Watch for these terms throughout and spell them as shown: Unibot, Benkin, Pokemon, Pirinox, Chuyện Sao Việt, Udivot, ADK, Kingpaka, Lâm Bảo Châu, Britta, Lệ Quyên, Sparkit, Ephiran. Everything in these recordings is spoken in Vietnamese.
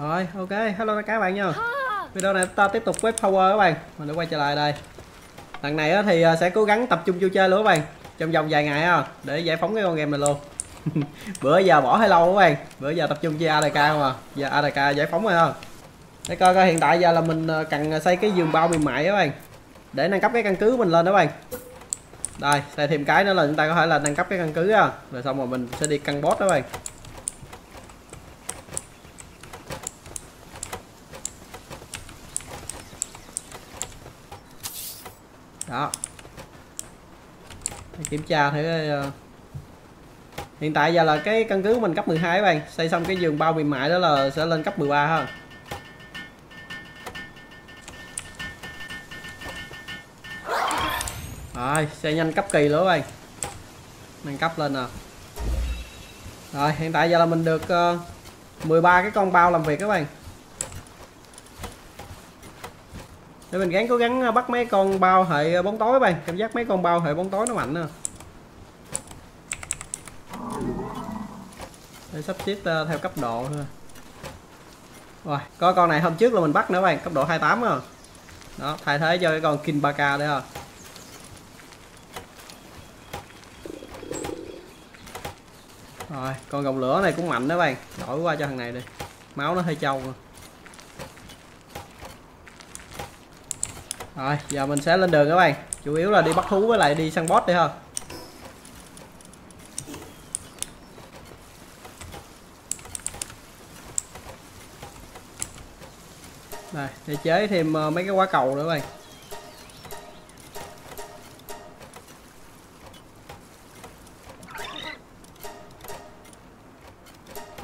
Rồi, ok, hello các bạn nha. Video này ta tiếp tục web power các bạn. Mình đã quay trở lại đây. Lần này thì sẽ cố gắng tập trung vô chơi luôn các bạn. Trong vòng vài ngày để giải phóng cái con game này luôn. Bữa giờ bỏ hơi lâu các bạn. Bữa giờ tập trung chơi ADK không à. Giờ ADK giải phóng rồi không. Để coi coi hiện tại giờ là mình cần xây cái giường bao mềm mại các bạn. Để nâng cấp cái căn cứ mình lên đó các bạn. Đây, xây thêm cái nữa là chúng ta có thể là nâng cấp cái căn cứ á. Rồi xong rồi mình sẽ đi căn boss đó các bạn. Đó. Để kiểm tra thử hiện tại giờ là cái căn cứ của mình cấp 12 các bạn. Xây xong cái giường bao mềm mại đó là sẽ lên cấp 13 ha. Rồi, xây nhanh cấp kỳ nữa các bạn. Nâng cấp lên nè. Rồi, hiện tại giờ là mình được 13 cái con bao làm việc các bạn. Để mình gắng cố gắng bắt mấy con bao hệ bóng tối các bạn. Cảm giác mấy con bao hệ bóng tối nó mạnh nè. Để sắp xếp theo cấp độ thôi. Rồi, có con này hôm trước là mình bắt nữa các bạn, cấp độ 28 rồi. Đó, thay thế cho cái con Kingpaka đây rồi. Rồi, con gồng lửa này cũng mạnh đó bạn. Đổi qua cho thằng này đi. Máu nó hơi trâu rồi. Rồi, giờ mình sẽ lên đường các bạn. Chủ yếu là đi bắt thú với lại đi săn boss đi thôi. Đây, để chế thêm mấy cái quả cầu nữa các bạn.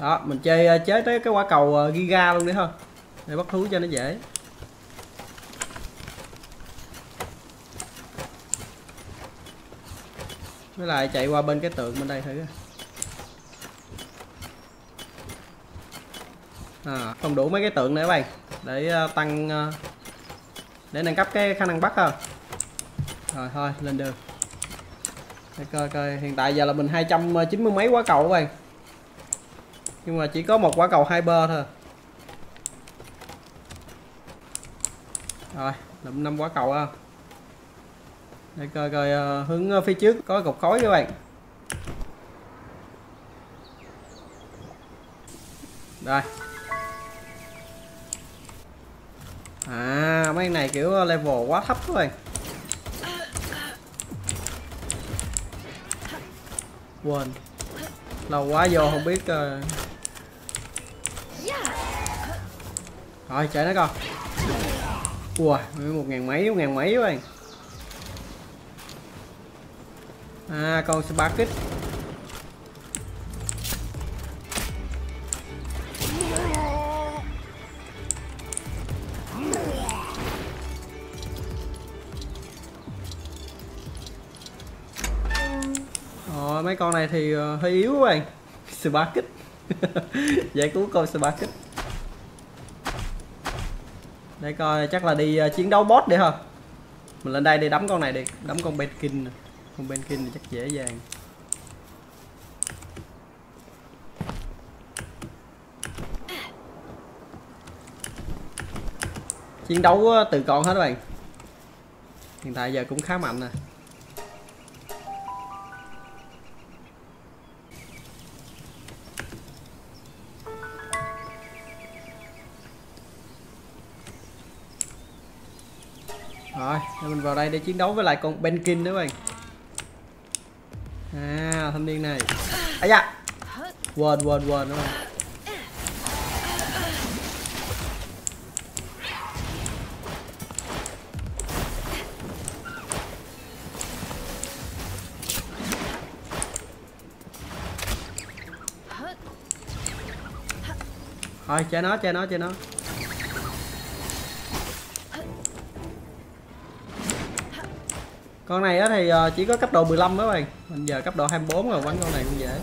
Đó, mình chơi chế tới cái quả cầu Giga luôn đi thôi. Để bắt thú cho nó dễ. Với lại chạy qua bên cái tượng bên đây thử. À, không đủ mấy cái tượng nữa các bạn. Để tăng... để nâng cấp cái khả năng bắt thôi. Rồi thôi, lên đường. Để coi coi, hiện tại giờ là mình 290 mấy quả cầu các bạn. Nhưng mà chỉ có một quả cầu hyper thôi. Rồi, lụm 5 quả cầu ha. Để coi coi hướng phía trước có cục khói các bạn. Rồi. À, mấy cái này kiểu level quá thấp các bạn. Quên. Lâu quá vô không biết. Rồi chạy nó coi. Ui, 1000 mấy các bạn. À, con Sparkit. Rồi mấy con này thì hơi yếu các bạn. Sparkit. Giải cứu con Sparkit. Để coi chắc là đi chiến đấu boss đi hả. Mình lên đây đi đấm con này đi. Đấm con Benkin nè. Con Benkin thì chắc dễ dàng. Chiến đấu từ con hết các bạn. Hiện tại giờ cũng khá mạnh nè. Rồi, mình vào đây để chiến đấu với lại con Benkin nữa các bạn. À, thanh niên này. Ấy da. Quên đúng không? Thôi, chơi nó. Con này thì chỉ có cấp độ 15 đó các bạn. Mình giờ cấp độ 24 rồi, bắn con này cũng dễ.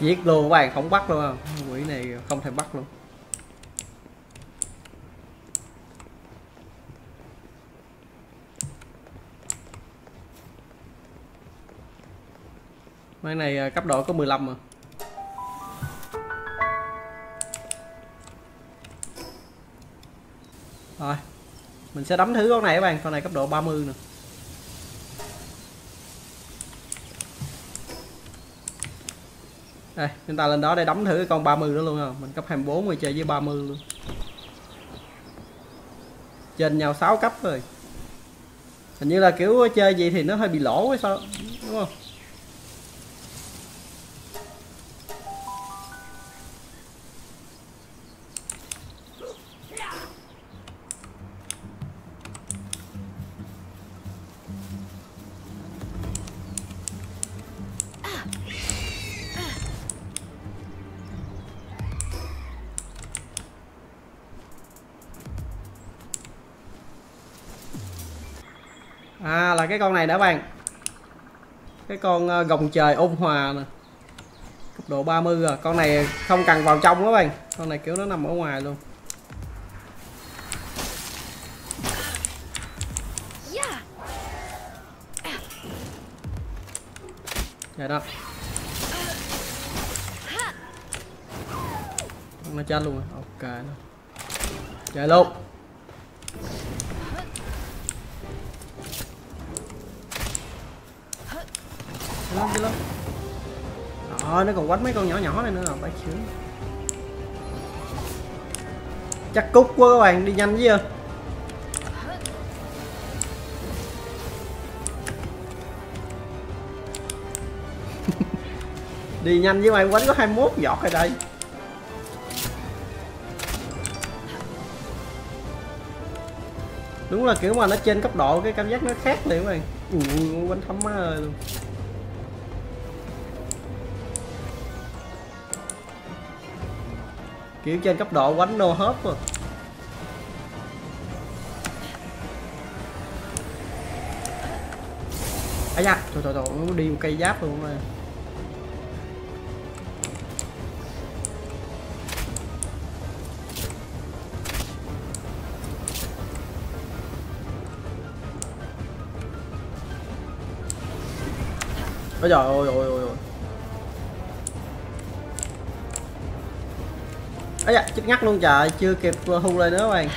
Giết luôn các bạn, không bắt luôn không? Quỷ này không thể bắt luôn. Cái này cấp độ có 15 mà. Rồi, mình sẽ đấm thử con này các bạn, con này cấp độ 30 nè. Đây, chúng ta lên đó để đấm thử cái con 30 đó luôn không? Mình cấp 24 rồi chơi với 30 luôn. Trên nhau 6 cấp rồi. Hình như là kiểu chơi gì thì nó hơi bị lỗ hay sao, đúng không? À là cái con này đã bạn. Cái con gồng trời ôn hòa nè. Cấp độ 30 rồi. Con này không cần vào trong đó bạn. Con này kiểu nó nằm ở ngoài luôn. Vậy đó. Con này chết luôn rồi. Ok. Chạy luôn. Đó, nó còn quánh mấy con nhỏ nhỏ này nữa phải chứ. Chắc cút quá các bạn, đi nhanh chứ. Đi nhanh với bạn, quánh có 21 giọt rồi đây. Đúng là kiểu mà nó trên cấp độ cái cảm giác nó khác liền các bạn. Ui, quánh thấm má ơi luôn. Kiểu trên cấp độ quánh nô hớp rồi. Ấy da, trời, nó đi một cây giáp luôn rồi. Ôi trời ơi. Ấy da, chết ngắt luôn trời, chưa kịp hung lên nữa bạn.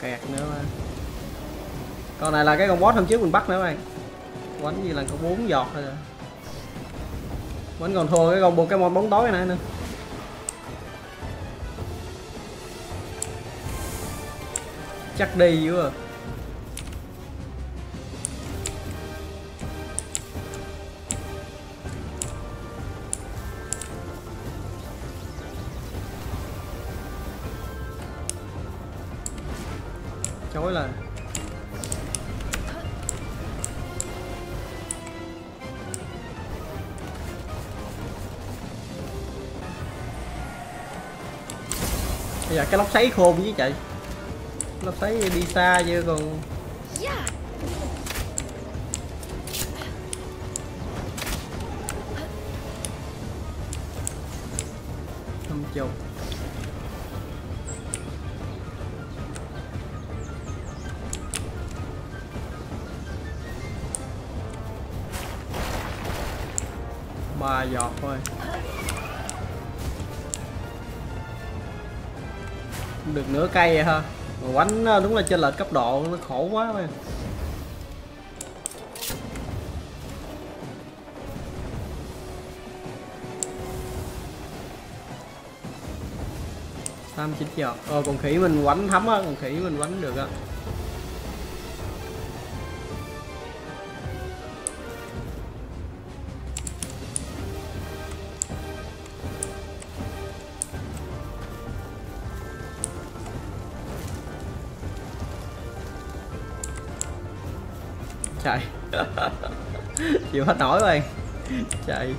Kẹt nữa mà. Con này là cái con boss hôm trước mình bắt nữa bạn. Quánh gì là có 4 giọt thôi rồi. Quánh còn thua cái con Pokemon bóng tối này nữa. Chắc đi dữ rồi. Chối là bây giờ cái lốc sấy khôn với chị, lốc sấy đi xa chứ còn không chụp. Ba giọt thôi. Được nửa cây vậy ha. Mà quánh đúng là trên lệch cấp độ nó khổ quá mà. Tam 9 giọt. Còn khỉ mình quánh thấm á, còn khỉ mình quánh được á. Chạy. Chịu hết nổi rồi. Chạy.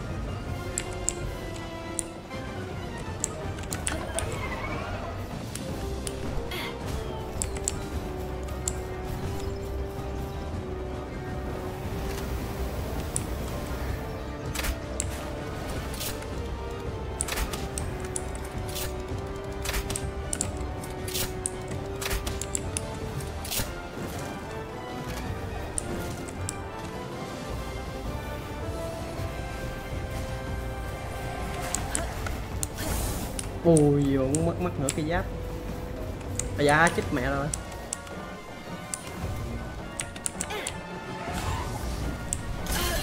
Ui vừa mất nửa cái giáp. À dạ chết mẹ rồi.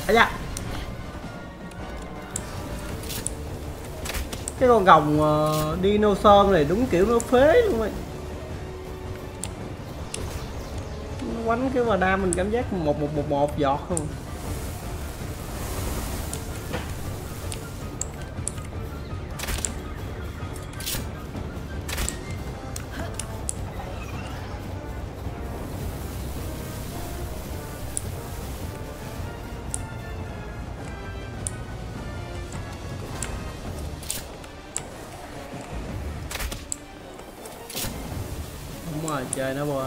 À dạ. Cái con gồng Dino Sơn này đúng kiểu nó phế luôn rồi. Nó quánh cái mà đam mình cảm giác 1-1-1-1 giọt không. Chơi nó bò. Rồi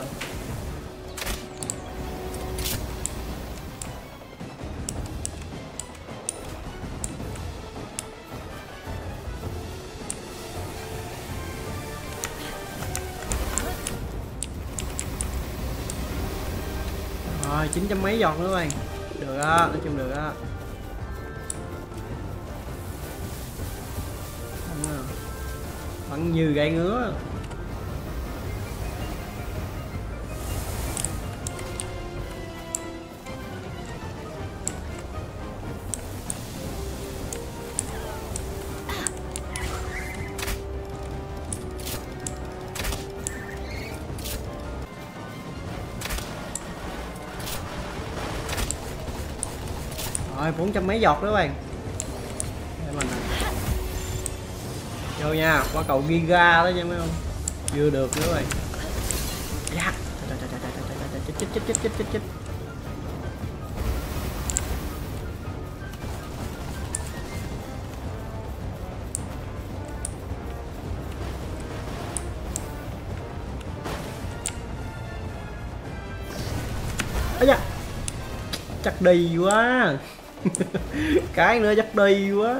900 mấy giọt nữa bạn. Được á, nói chung được á. Vẫn như gãy ngứa. Rồi 400 mấy giọt nữa bạn. Để mình vô nha, qua cầu Giga đó nha mấy ông. Chưa được nữa bạn. Dạ. Chích. Ấy da. Chắc đi quá. Cái nữa chắc đi quá.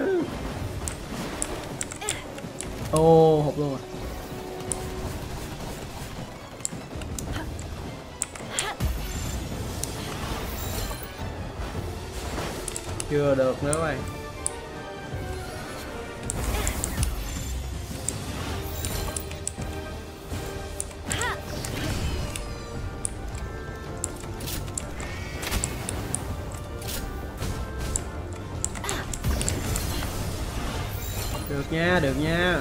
Ô hụt luôn rồi. Chưa được nữa mày. Được nha, được nha.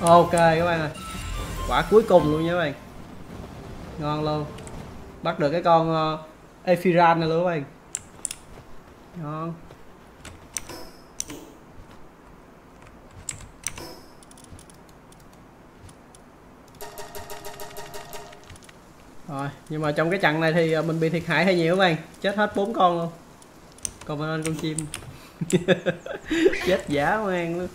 Ok các bạn ơi. Quả cuối cùng luôn nha các bạn. Ngon luôn. Bắt được cái con Ephiran này luôn các bạn. Ngon. Rồi, nhưng mà trong cái trận này thì mình bị thiệt hại hơi nhiều các bạn. Chết hết 4 con luôn. Còn mình lên con chim. Chết dã man luôn.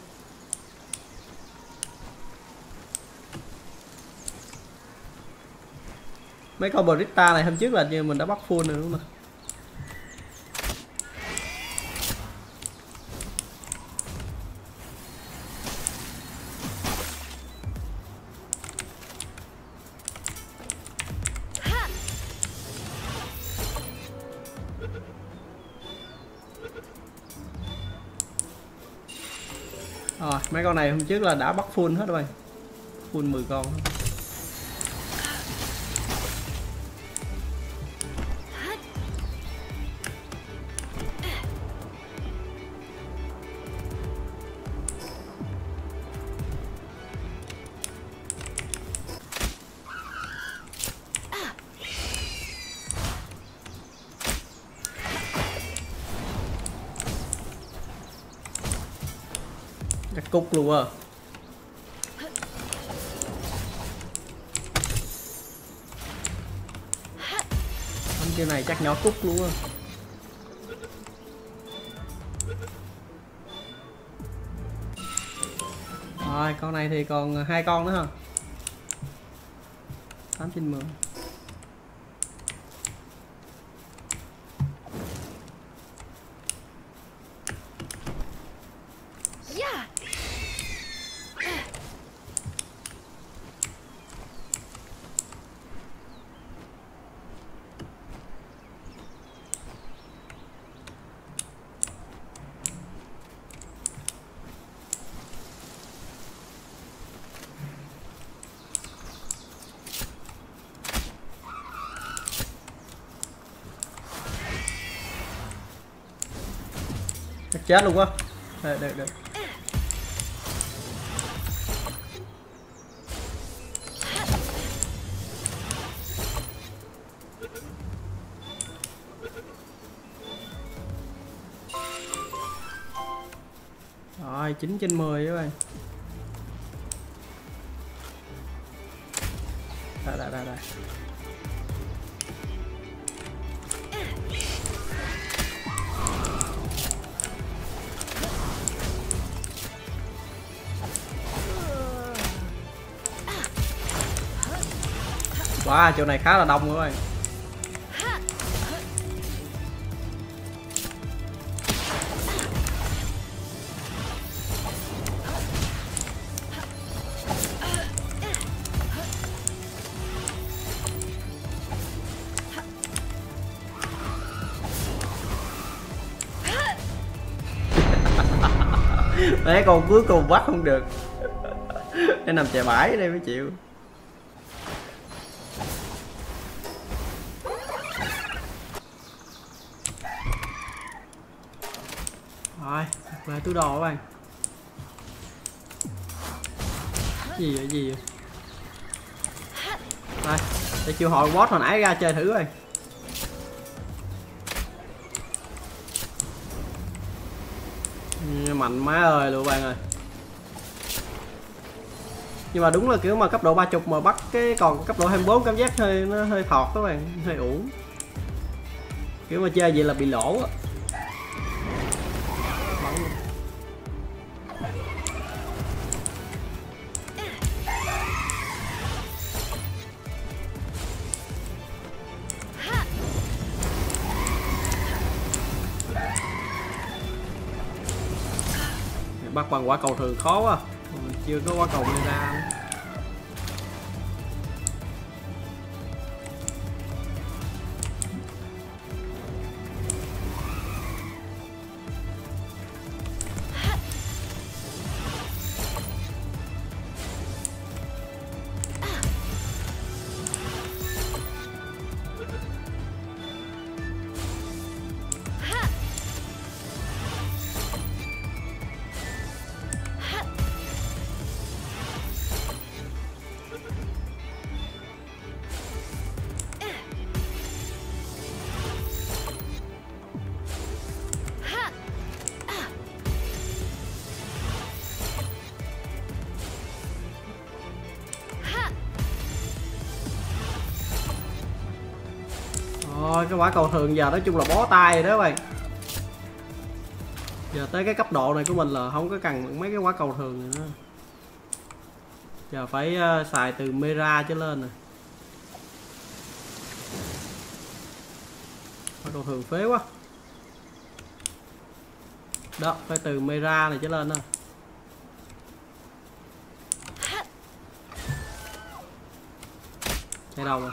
Mấy con Britta này hôm trước là như mình đã bắt full rồi đúng không? Rồi, mấy con này hôm trước là đã bắt full hết rồi. Full 10 con. Cút luôn à. Con kia này chắc nhỏ cút luôn à. Rồi con này thì còn 2 con nữa hả? 8 trên 10. chết luôn quá. Được. Rồi, 9/10 các bạn. Đây. Wow, chỗ này khá là đông các bạn. Đấy, con cuối cùng bắt không được. Để nằm chè bãi ở đây mới chịu. Rồi, về túi đồ các bạn. Gì vậy? Đây, để chiêu hồi boss hồi nãy ra chơi thử rồi. Mạnh má ơi luôn bạn ơi. Nhưng mà đúng là kiểu mà cấp độ 30 mà bắt cái còn cấp độ 24 cảm giác hơi nó hơi thọt các bạn, hơi uổng. Kiểu mà chơi vậy là bị lỗ á. Bắt bằng quả cầu thường khó quá, chưa có quả cầu đi ra. Rồi cái quả cầu thường giờ nói chung là bó tay rồi đó các bạn. Giờ tới cái cấp độ này của mình là không có cần mấy cái quả cầu thường này nữa. Giờ phải xài từ Mera trở lên nè. Quả cầu thường phế quá. Đó, phải từ Mera này trở lên nè. Chạy đầu rồi.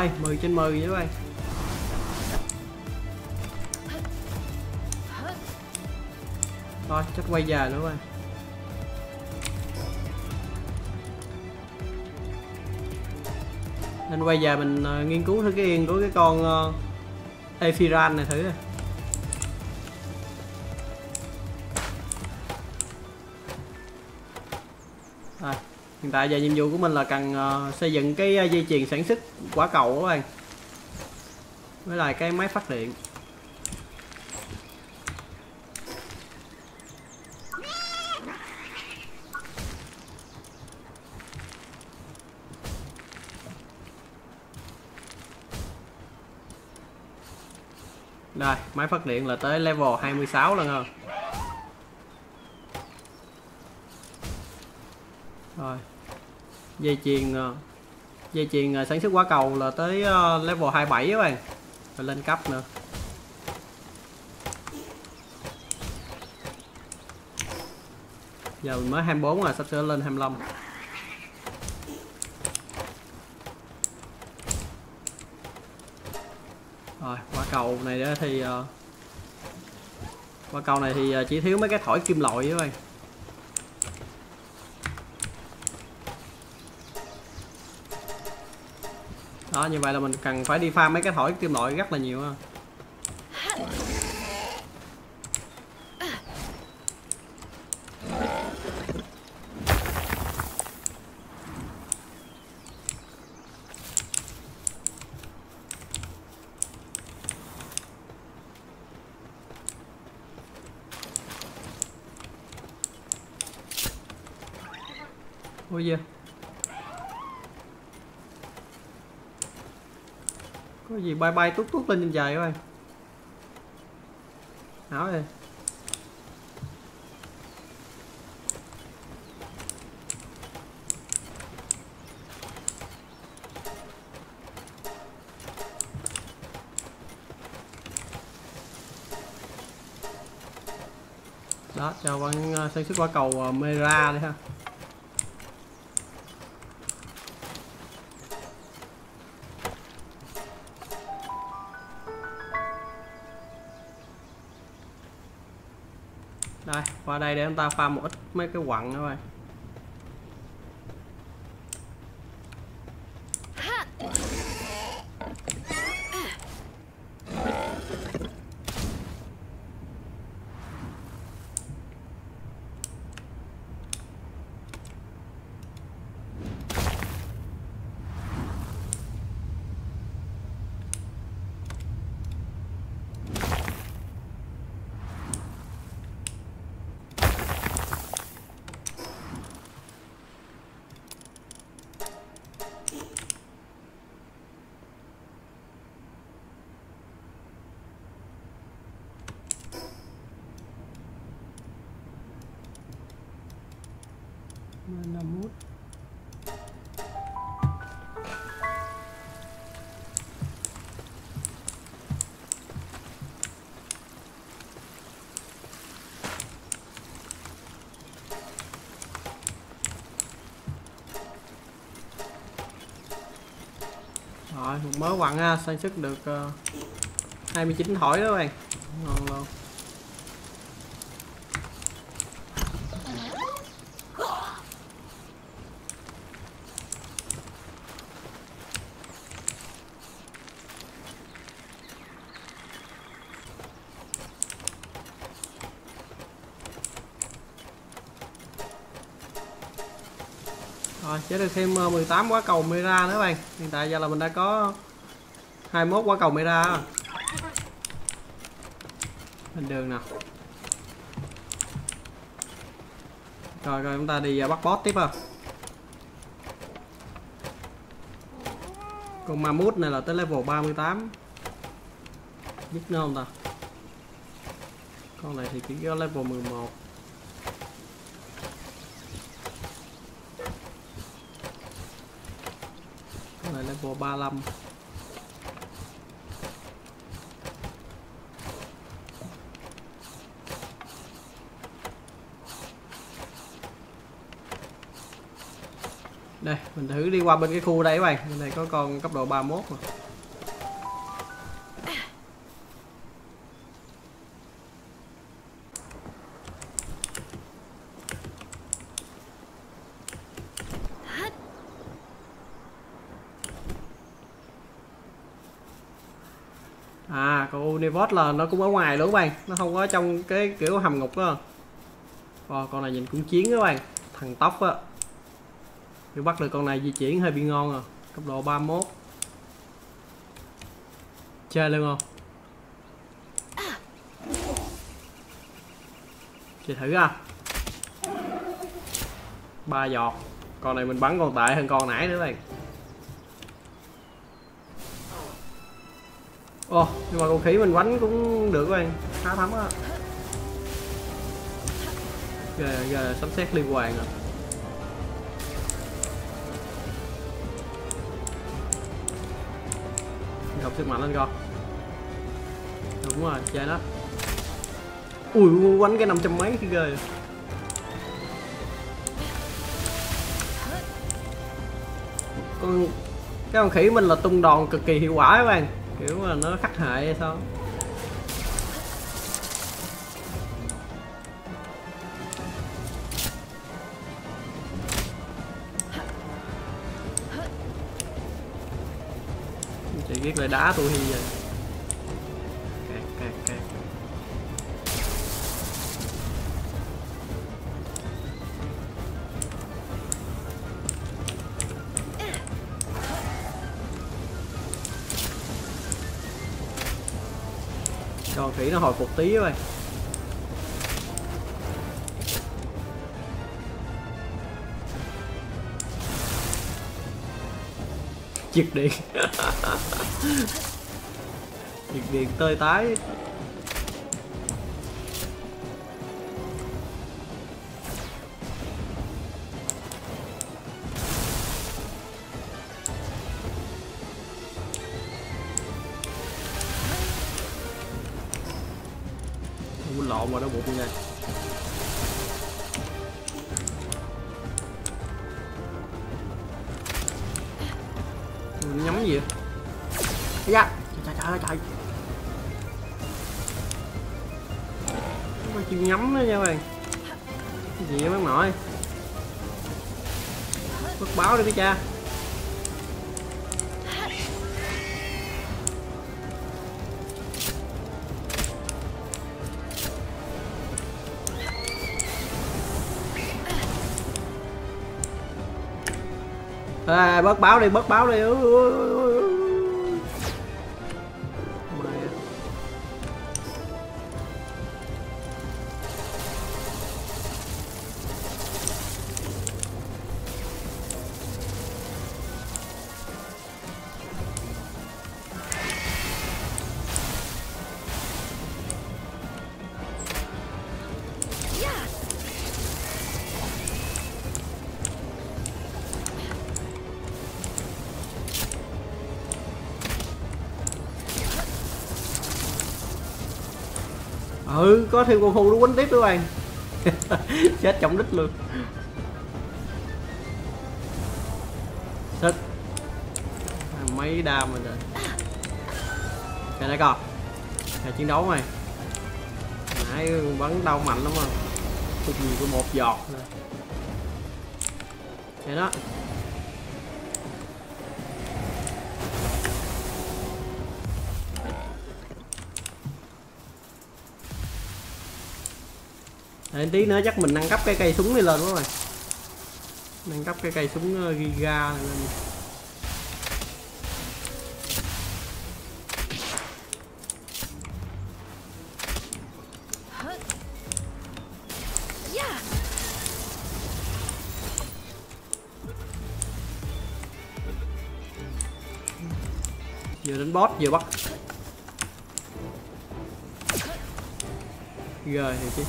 Rồi, 10/10 vậy các bạn. Thôi, chắc quay về nữa các bạn. Nên quay về mình nghiên cứu thử cái yên của cái con Ephiran này thử này. Rồi, hiện tại giờ nhiệm vụ của mình là cần xây dựng cái dây chuyền sản xuất quả cầu các bạn. Với lại cái máy phát điện. Rồi, máy phát điện là tới level 26 lần hơn. Rồi. Dây chuyền sản xuất quả cầu là tới level 27 các bạn. Rồi lên cấp nữa. Giờ mình mới 24 rồi, sắp sửa lên 25. Rồi, quả cầu này thì chỉ thiếu mấy cái thỏi kim loại các bạn. Đó, như vậy là mình cần phải đi farm mấy cái thỏi kim loại rất là nhiều ha. Ôi da, có gì bay bay tút tút lên trên trời các bạn. Hảo rồi. Đó, chào bạn sản xuất quả cầu Mera đi ha. Đây, qua đây để chúng ta farm một ít mấy cái quặng nữa thôi. Rồi, một mớ quặng ha, sản xuất được 29 thỏi đó các bạn. Ngon luôn. Rồi, chế được thêm 18 quả cầu Mera nữa các bạn. Hiện tại giờ là mình đã có 21 quả cầu Mera. Lên đường nào. Rồi, rồi chúng ta đi bắt boss tiếp ha. Con Mammoth này là tới level 38. Giết nó không ta? Con này thì chỉ có level 11. Level 35. Đây, mình thử đi qua bên cái khu đây các bạn. Bên này có con cấp độ 31 mà. À, con Unibot là nó cũng ở ngoài luôn các bạn. Nó không có trong cái kiểu hầm ngục đó. Wow, con này nhìn cũng chiến các bạn. Thằng tóc á. Nếu bắt được con này di chuyển hơi bị ngon à. Cấp độ 31. Chơi luôn không? Chơi thử ha. 3 giọt. Con này mình bắn còn tệ hơn con nãy nữa các bạn. Ồ, nhưng mà con khỉ mình quánh cũng được các bạn, khá thấm á. Giờ sấm sét liên hoàn rồi. Học sức mạnh lên con. Đúng rồi, chơi đó. Ui, quánh cái 500 mấy cái ghê. Cái con khỉ mình là tung đòn cực kỳ hiệu quả các bạn, kiểu là nó khắc hệ hay sao. Chị biết lại đá tụi hi rồi. Kẹt. Con khỉ nó hồi phục tí rồi. Giật điện. Giật điện tơi tái. Lộn mà nó buộc luôn nha. Nhắm gì vậy? Dạ. Trời. Mà chịu nhắm đó nha bạn. Cái gì vậy bác nội? Bất báo đi cái cha. À, bớt báo đi. Ừ, có thêm con hù nó quánh tiếp nữa bạn. Chết trọng đích luôn. Sức mấy đam rồi. Kìa đây con. Kìa chiến đấu mày. Nãy bắn đau mạnh lắm rồi. Cái gì của một giọt nè. Kìa đó. Để tí nữa chắc mình nâng cấp cái cây súng này lên quá rồi. Nâng cấp cái cây súng Giga này lên. Vừa đánh boss vừa bắt. Rồi thì chứ.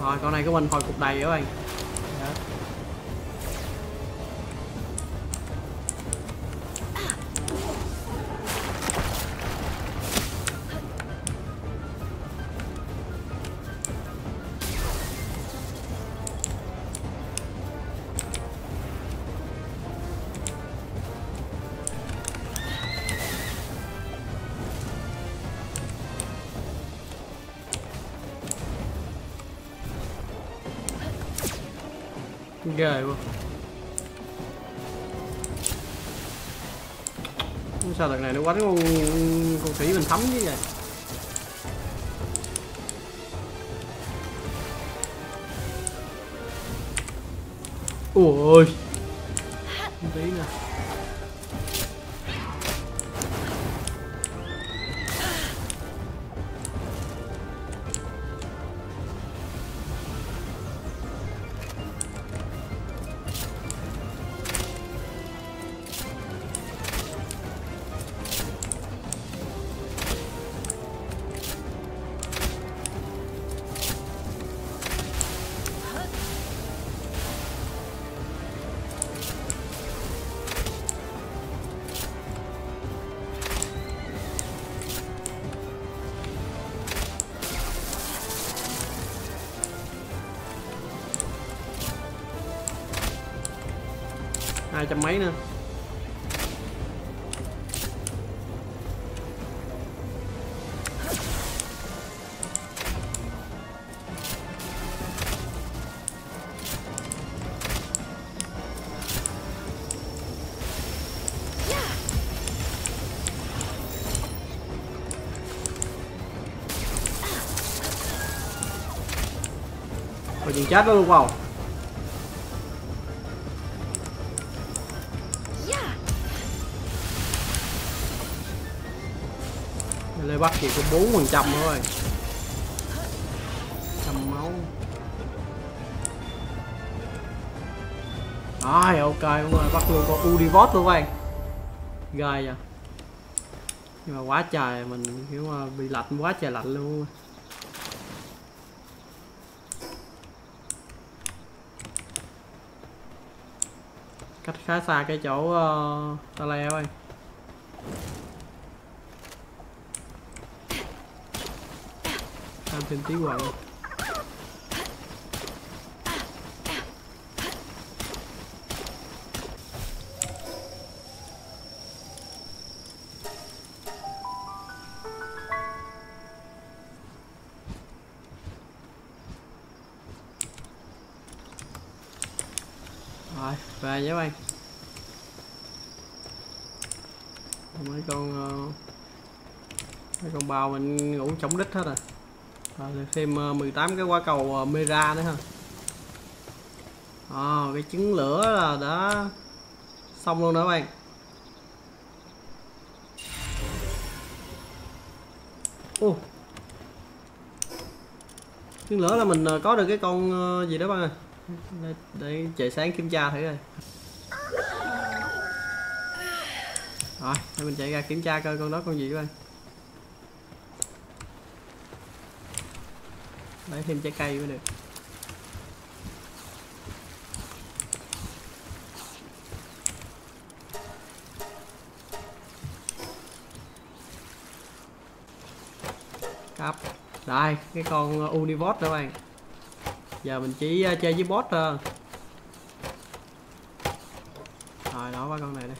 Rồi con này của mình hồi cục đầy các bạn. Ghê quá. Sao đợt này nó quánh con thủy mình thấm chứ vậy? Ôi không tí nè. Hai trăm mấy nữa. Thôi chuyện chết đó luôn không? Lê Bắc chỉ có 4% thôi. Trăm máu. Rồi ok đúng rồi, bắt luôn con Udivot luôn các bạn. Gai vậy. Nhưng mà quá trời mình kiểu bị lạnh quá trời lạnh luôn. Cách khá xa cái chỗ ta leo ơi. Thêm tí quậy. Rồi, về nhé bạn. Mấy con bào mình ngủ chống đít hết rồi. Rồi thêm 18 cái quả cầu Mera nữa ha. Cái trứng lửa là đã xong luôn đó các bạn. Trứng lửa là mình có được cái con gì đó bạn ơi. Để trời sáng kiểm tra thử rồi. Rồi, để mình chạy ra kiểm tra coi con đó con gì các bạn. Lấy thêm trái cây mới được. Cắp. Đây, cái con Unibot đó bạn. Giờ mình chỉ chơi với boss thôi. Rồi, đó qua con này đây.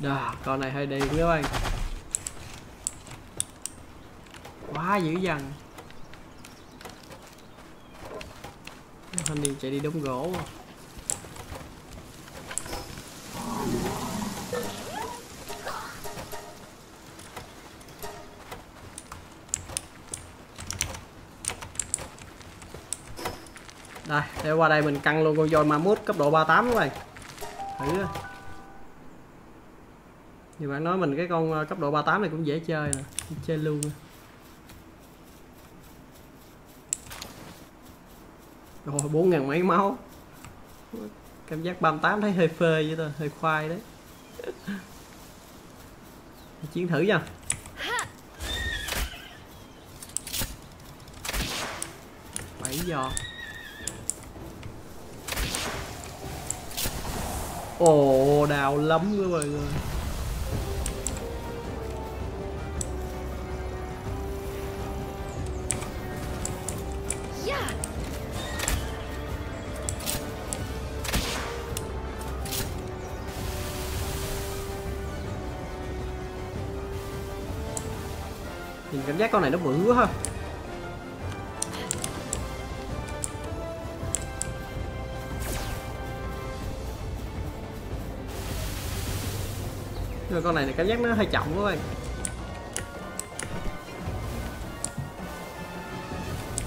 Đó, con này hơi điên các bạn. Quá dữ dằn. Anh đi chạy đi đống gỗ. Đây, để qua đây mình căng luôn con voi mammoth cấp độ 38 các bạn. Thử. Thì bạn nói mình cái con cấp độ 38 này cũng dễ chơi nè, chơi luôn. Rồi 4.000 mấy máu. Cảm giác 38 thấy hơi phê vậy thôi, hơi khoai đấy. Chiến thử nha. Bảy giò. Ồ, đào lắm các bạn ơi. Nhìn cảm giác con này nó bự quá ha. Nhưng mà con này cảm giác nó hơi chậm quá bạn.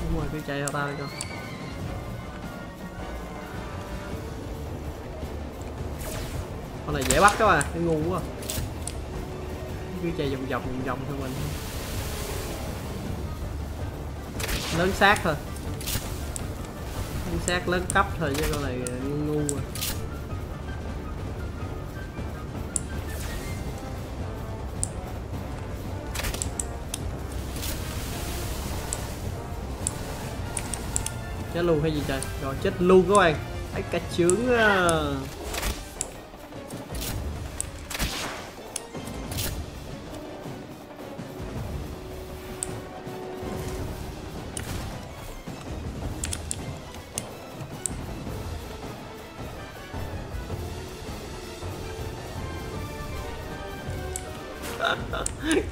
Đúng rồi, cứ chạy vào tao đi con. Con này dễ bắt các bạn, nó ngu quá. Cứ chạy vòng vòng thôi mình. Lớn xác thôi. Lớn xác lớn cấp thôi chứ con này ngu rồi. Chết luôn hay gì trời, rồi chết luôn các bạn. Ấy cả chướng à.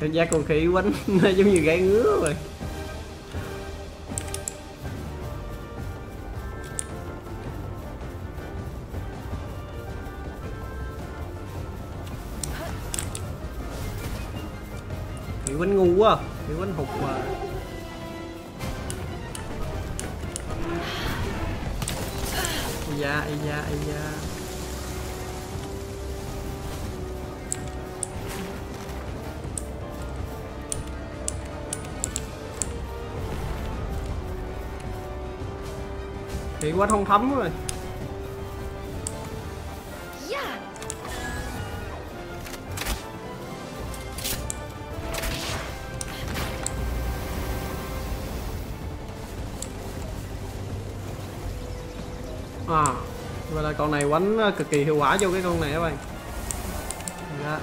Cảm giác con khỉ quánh nó giống như gãy ngứa rồi. Khỉ quánh ngu quá, khỉ quánh hụt mà. Ây da. Thì quá thông thấm rồi. À, vậy là con này quánh cực kỳ hiệu quả vô cái con này các bạn. Đó.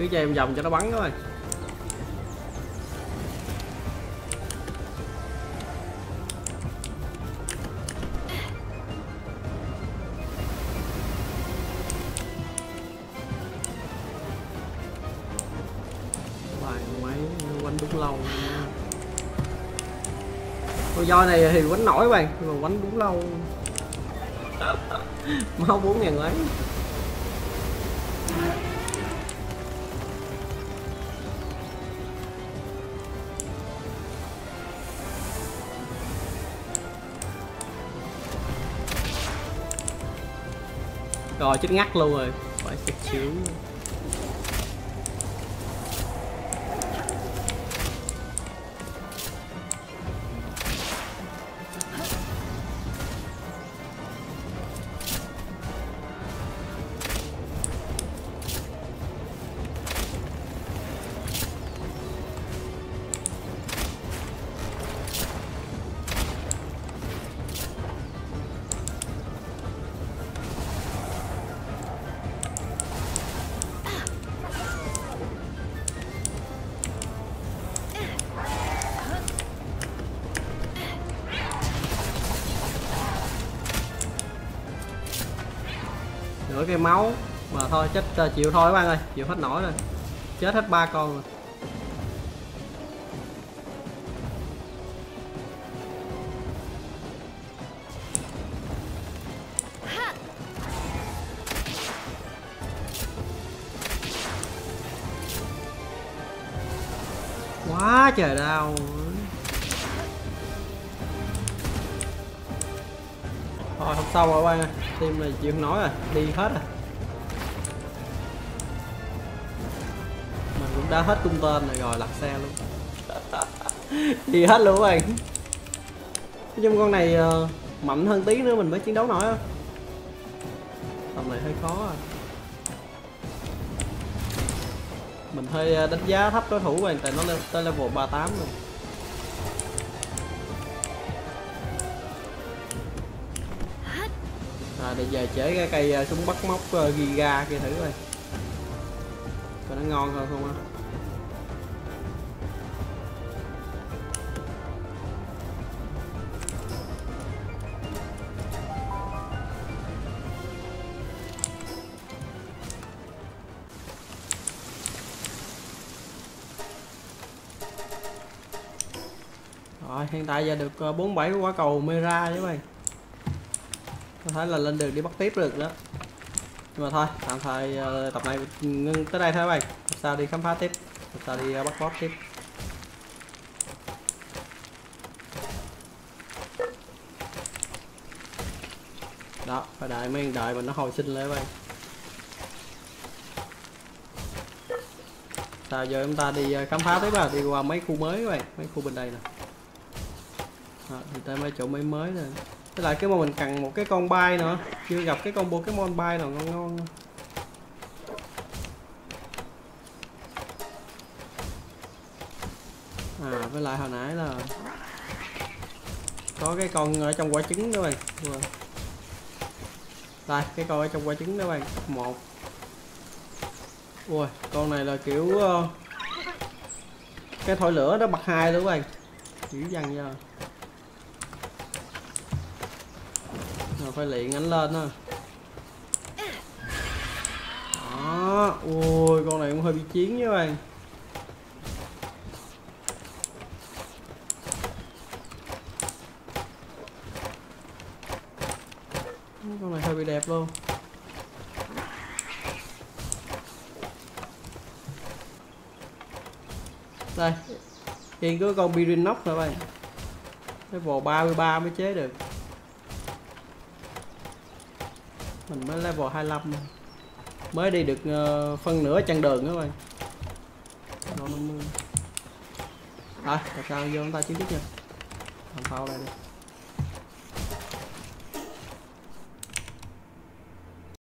Cứ chạy vòng cho nó bắn thôi. Bài máy quánh đúng lâu. Con voi này thì quánh nổi bạn, mà quánh đúng lâu. Máu 4.000 ấy. Rồi chết ngắt luôn rồi, phải sạch xíu. Cái máu mà thôi chết chịu thôi các bạn ơi, chịu hết nổi rồi, chết hết 3 con rồi. Quá trời đau. Thôi không xong rồi các bạn ơi, team này chịu không nổi rồi, đi hết rồi. đã hết cung tên rồi, lật xe luôn. Thì hết luôn các bạn. Nói chung con này mạnh hơn tí nữa mình mới chiến đấu nổi á. Tầm này hơi khó à. Mình hơi đánh giá thấp đối thủ các bạn, tại nó lên tới level 38 rồi. À, để về chế cái cây súng bắt móc Giga kia thử coi. Coi nó ngon hơn không á. Rồi, hiện tại giờ được 47 quả cầu Mera chứ mày. Có thể là lên đường đi bắt tiếp được đó. Nhưng mà thôi, tạm thời tập này ngưng tới đây thôi các bạn. Sao đi khám phá tiếp, sao đi bắt boss tiếp. Đó, phải đợi mấy đợi mà nó hồi sinh lại các bạn. Sao giờ chúng ta đi khám phá tiếp à, đi qua mấy khu mới các bạn, mấy khu bên đây nè. Đó, thì tới mấy chỗ mấy mới nè. Với lại cái mà mình cần một cái con bay nữa, chưa gặp cái con Pokemon bay nào ngon ngon. À với lại hồi nãy là có cái con ở trong quả trứng đó bạn. Đây cái con ở trong quả trứng đó bạn, cấp 1. Ui con này là kiểu cái thổi lửa đó bật 2 luôn các bạn. Dữ dằn giờ. Phải luyện ánh lên thôi. Đó, ui con này cũng hơi bị chiến với bạn. Con này hơi bị đẹp luôn. Đây, hiện có con Pirinox nữa bạn. Cái vò 33 mới chế được. Mình mới level 25. Mới đi được phân nửa chặng đường đó rồi. Rồi, tại sao vô chúng ta chiến tiếp nha. Làm sao đây đi.